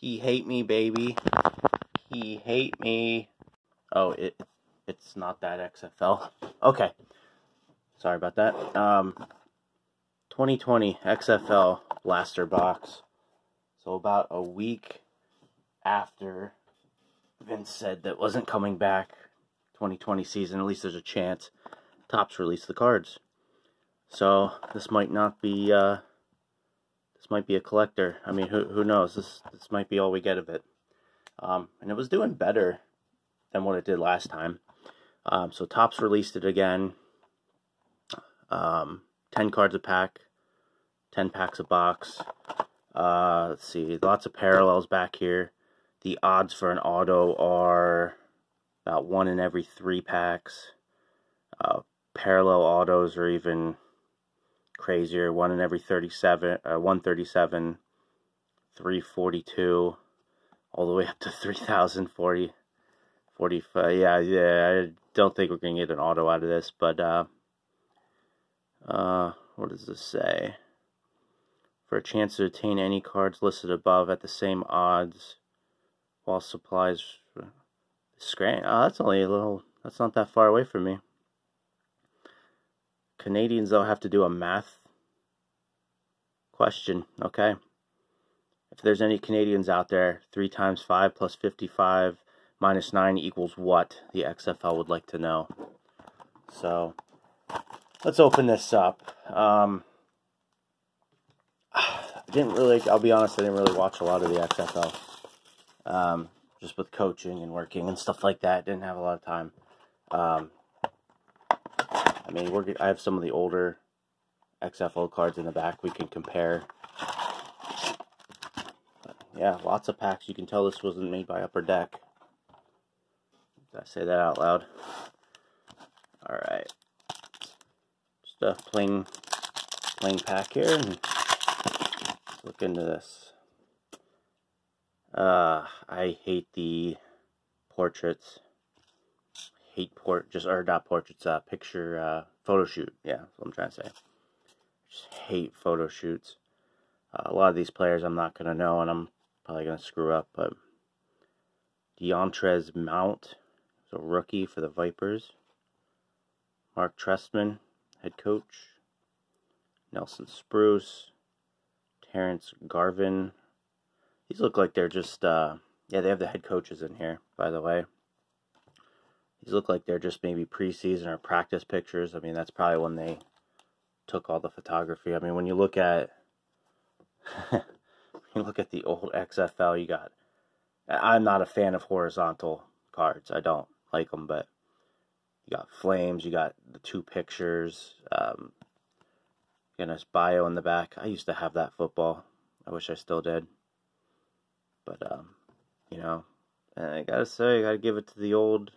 He hate me, baby. He hate me. Oh, it's not that XFL. Okay. Sorry about that. 2020 XFL blaster box. So about a week after Vince said that wasn't coming back 2020 season, at least there's a chance, Topps released the cards. So this might not be this might be a collector. I mean, who knows? This might be all we get of it. And it was doing better than what it did last time. So Topps released it again. 10 cards a pack, 10 packs a box. Let's see, lots of parallels back here. The odds for an auto are about 1 in every 3 packs. Parallel autos are even crazier. 1 in every 137, 342, all the way up to 3,040, 45. Yeah. I don't think we're gonna get an auto out of this, but what does this say? For a chance to obtain any cards listed above at the same odds, while supplies scram. Oh, that's only a little. That's not that far away from me. Canadians, they'll have to do a math question. Okay. If there's any Canadians out there, 3 times 5 plus 55 minus 9 equals what? The XFL would like to know. So let's open this up. I'll be honest, I didn't really watch a lot of the XFL. Just with coaching and working and stuff like that, didn't have a lot of time. I mean, I have some of the older XFL cards in the back we can compare. But yeah, lots of packs. You can tell this wasn't made by Upper Deck. Did I say that out loud? Alright. Just a plain pack here. And look into this. I hate the portraits. Photo shoot. Yeah, that's what I'm trying to say. Just hate photo shoots. A lot of these players I'm not gonna know, and I'm probably gonna screw up. But Deontrez Mount is a rookie for the Vipers. Mark Trestman, head coach. Nelson Spruce, Terrence Garvin. These look like they're just, yeah, they have the head coaches in here, by the way. These look like they're just maybe preseason or practice pictures. I mean, that's probably when they took all the photography. I mean, when you look at the old XFL, you got... I'm not a fan of horizontal cards. I don't like them, but you got flames, you got the 2 pictures, goodness, bio in the back. I used to have that football. I wish I still did. But, you know, and I gotta say, I gotta give it to the old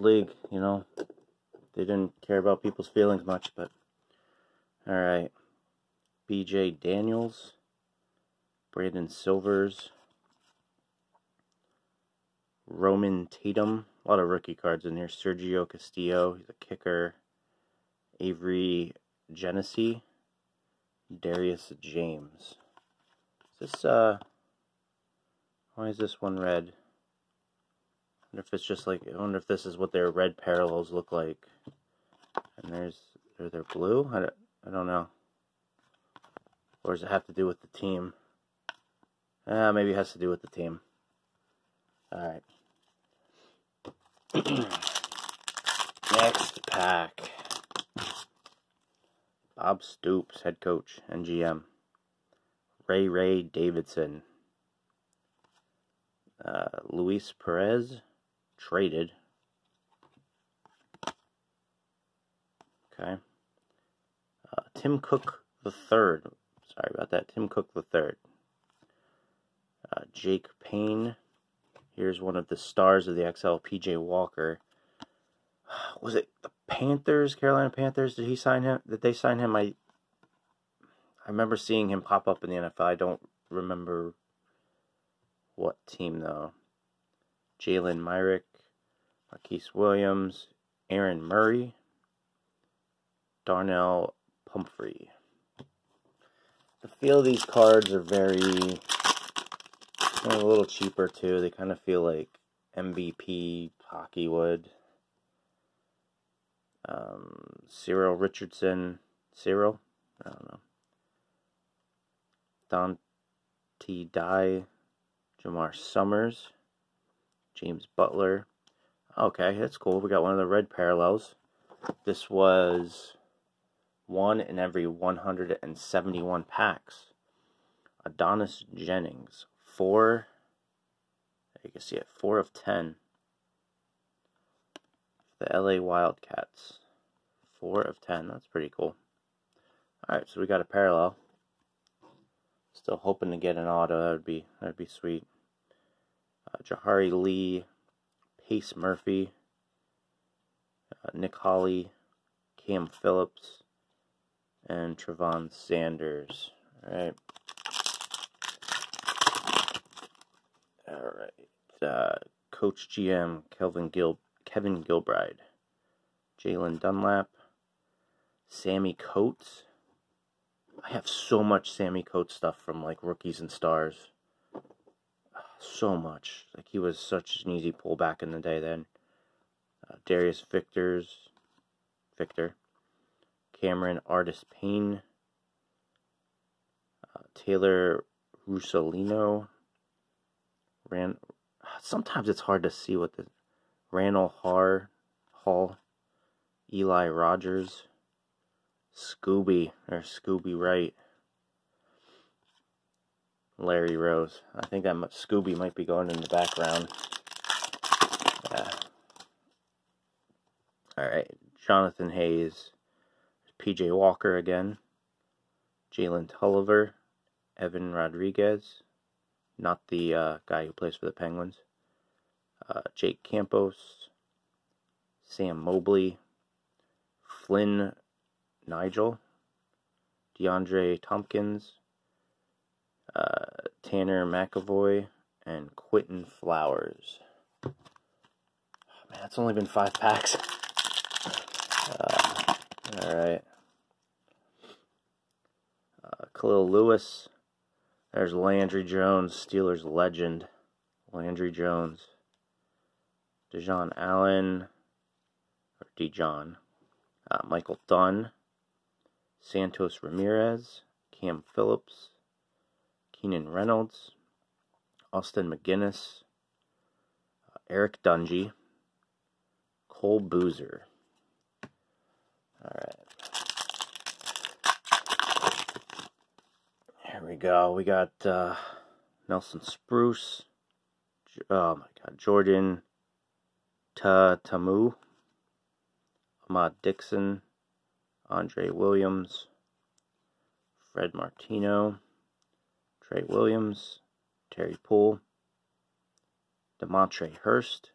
league, you know. They didn't care about people's feelings much, but, alright. BJ Daniels, Brandon Silvers, Roman Tatum, a lot of rookie cards in here. Sergio Castillo, he's a kicker. Avery Genesee, Darius James. Why is this one red? I wonder if this is what their red parallels look like. And are they blue? I don't know. Or does it have to do with the team? Maybe it has to do with the team. Alright. Next pack. Bob Stoops, head coach and GM. Ray Davidson. Luis Perez, traded. Okay. Tim Cook III. Sorry about that. Tim Cook III. Jake Payne. Here's one of the stars of the XFL, PJ Walker. Was it the Panthers, Carolina Panthers? Did he sign him? Did they sign him? I remember seeing him pop up in the NFL. I don't remember what team, though. Jalen Myrick, Marquise Williams, Aaron Murray, Darnell Pumphrey. The feel of these cards are very And a little cheaper too. They kind of feel like MVP hockey would. Cyril Richardson. Cyril? I don't know. Dante Dye. Jamar Summers. James Butler. Okay, that's cool. We got one of the red parallels. This was one in every 171 packs. Adonis Jennings. 4. You can see it. 4 of 10. The LA Wildcats. 4 of 10. That's pretty cool. Alright, so we got a parallel. Still hoping to get an auto. That'd be sweet. Jahari Lee. Pace Murphy. Nick Holley. Cam Phillips. And Trevon Sanders. Alright. Alright. Coach GM Kevin Gilbride. Jalen Dunlap. Sammy Coates. I have so much Sammy Coates stuff from like rookies and stars. So much. Like, he was such an easy pull back in the day then. Darius Victor. Cameron Artis Payne. Taylor Rusolino. Sometimes it's hard to see what the... Randall Hall. Eli Rogers. Scooby Wright. Larry Rose. I think that Scooby might be going in the background. Yeah. Alright. Jonathan Hayes. PJ Walker again. Jalen Tulliver. Evan Rodriguez. Not the guy who plays for the Penguins. Jake Campos. Sam Mobley. Flynn Nigel. DeAndre Tompkins. Tanner McAvoy, and Quinton Flowers. Oh, man, that's only been 5 packs. Alright. Khalil Lewis. There's Landry Jones, Steelers legend. Landry Jones. Dejon Allen. Or Dejon. Michael Dunn. Santos Ramirez. Cam Phillips. Keenan Reynolds, Austin McGinnis, Eric Dungy, Cole Boozer. Alright. Here we go. We got Nelson Spruce. Oh my god. Jordan Tamu. Ahmad Dixon. Andre Williams. Fred Martino. Trey Williams, Terry Poole, Demontre Hurst,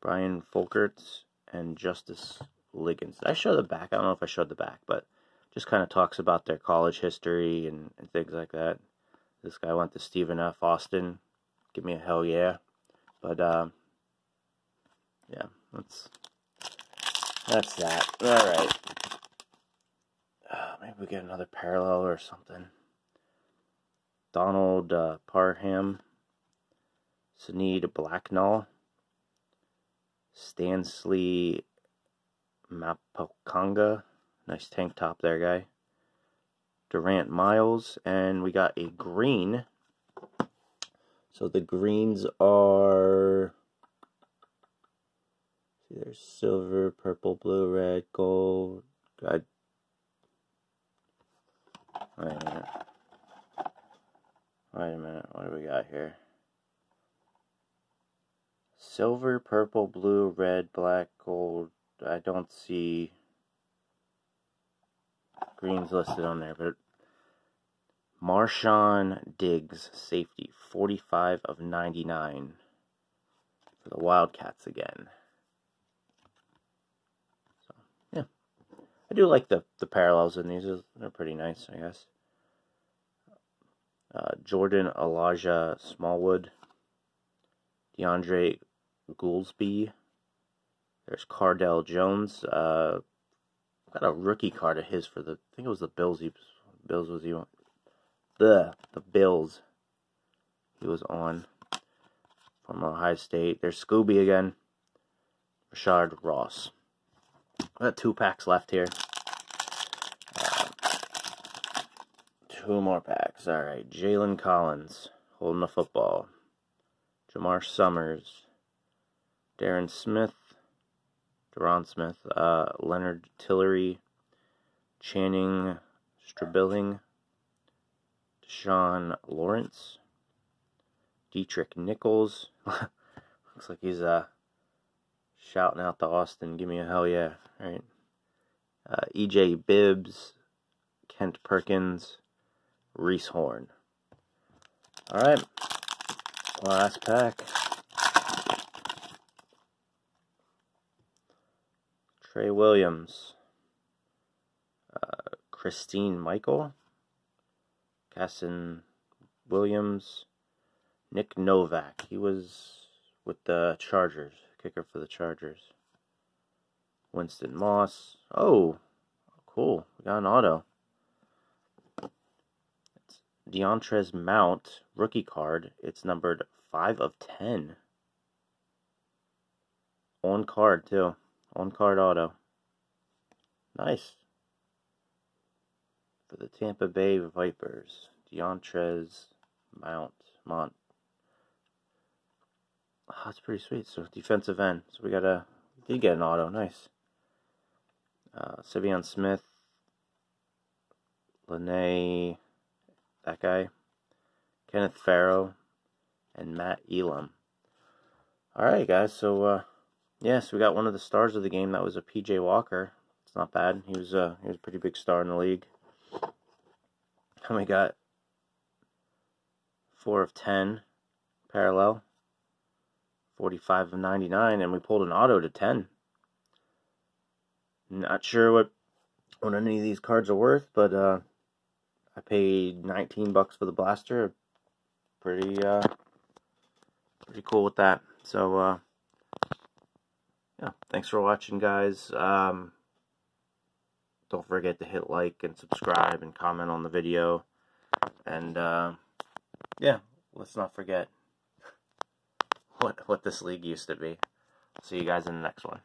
Brian Folkerts, and Justice Liggins. Did I show the back? I don't know if I showed the back, but just kind of talks about their college history and things like that. This guy went to Stephen F. Austin. Give me a hell yeah. But, yeah, that's that. Alright. Maybe we get another parallel or something. Donald Parham, Suneed Blacknall, Stansley Mapokonga, nice tank top there, guy. Durant Miles, and we got a green. So the greens are, see, there's silver, purple, blue, red, gold. God. Wait a minute, what do we got here? Silver, purple, blue, red, black, gold. I don't see greens listed on there, but Marshawn Diggs, safety, 45 of 99 for the Wildcats again. So, yeah. I do like the parallels in these. They're pretty nice, I guess. Jordan Elijah Smallwood, DeAndre Goolsby, there's Cardell Jones, got a rookie card of his for the, I think it was the Bills he was on. The Bills he was on from Ohio State. There's Scooby again. Rashard Ross. We've got two packs left here. Two more packs. All right. Jalen Collins holding the football. Jamar Summers. Darren Smith. Deron Smith. Leonard Tillery. Channing Strabiling. Deshaun Lawrence. Dietrich Nichols. Looks like he's shouting out to Austin, give me a hell yeah, right? EJ Bibbs, Kent Perkins, Reese Horn. All right, last pack. Trey Williams, Christine Michael, Casson Williams, Nick Novak. He was with the Chargers. Kicker for the Chargers. Winston Moss. Oh, cool. We got an auto. It's Deontrez Mount, rookie card. It's numbered 5/10. On card, too. On card auto. Nice. For the Tampa Bay Vipers. Deontrez Mount. Oh, that's pretty sweet. So defensive end. So we got a did get an auto. Nice. Savion Smith, Lene, that guy, Kenneth Farrow, and Matt Elam. All right, guys. So yes, we got one of the stars of the game. That was a PJ Walker. It's not bad. He was a pretty big star in the league. And we got 4/10 parallel. 45/99, and we pulled an auto to 10. Not sure what any of these cards are worth, but I paid $19 for the blaster. Pretty cool with that. So yeah, thanks for watching, guys. Don't forget to hit like and subscribe and comment on the video, and yeah, let's not forget what this league used to be. See you guys in the next one.